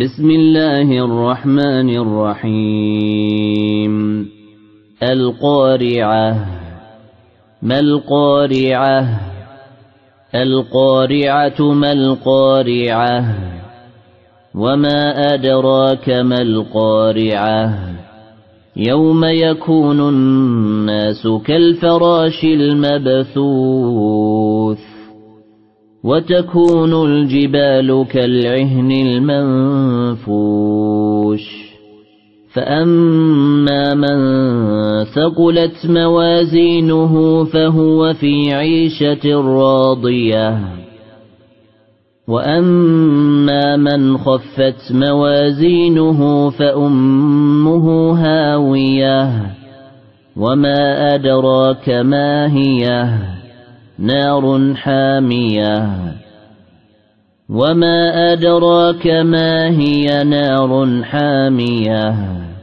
بسم الله الرحمن الرحيم. القارعة. ما القارعة؟ القارعة ما القارعة؟ وما أدراك ما القارعة؟ يوم يكون الناس كالفراش المبثوث وتكون الجبال كالعهن المنفوش. فأما من ثقلت موازينه فهو في عيشة راضية، وأما من خفت موازينه فأمه هاوية. وما أدراك ما هي؟ نار حامية. وما أدراك ما هي؟ نار حامية.